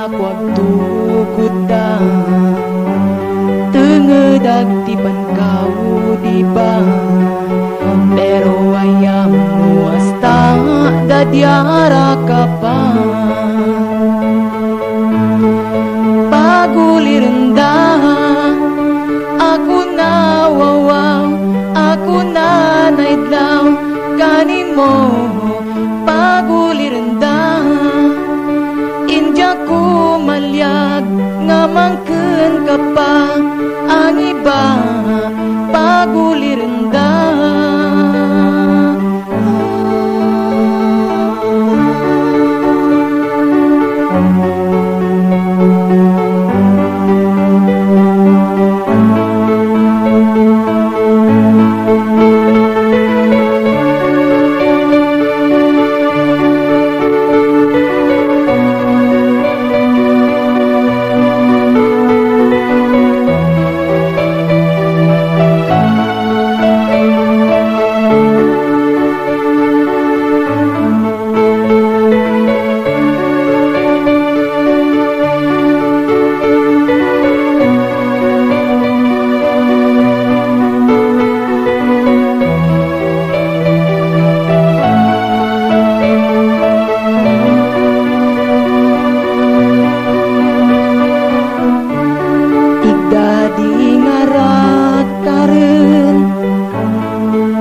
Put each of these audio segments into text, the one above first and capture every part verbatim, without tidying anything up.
nakwagtukod da tenged agtipan kau di ba pero ayam muasta da diara kapa pag uli ren da ako nawawaw ako nanaidlaw kanimo pag uli ren da ako malyag nga mangken ka pa ang iba pag uli ren da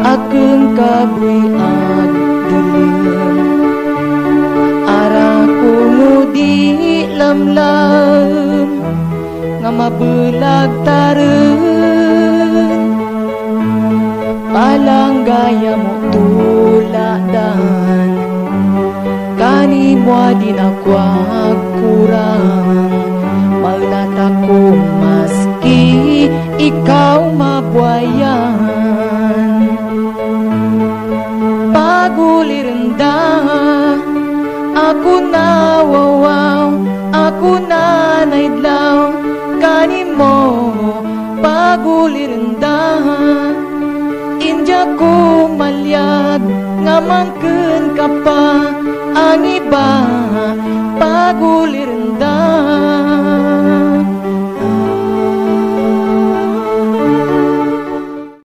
akeun kabuy ag deuleum ara kumudi lamlam nga mabelag tareun alang gaya mutuladan kanimo dinakwagkurang maunatako maski ikaw mabuayan pag uli ren da ako nawawaw ako nanaidlaw kanimo pag uli ren da indya ko malyag nga mangken ka pa ang iba pag uli ren da.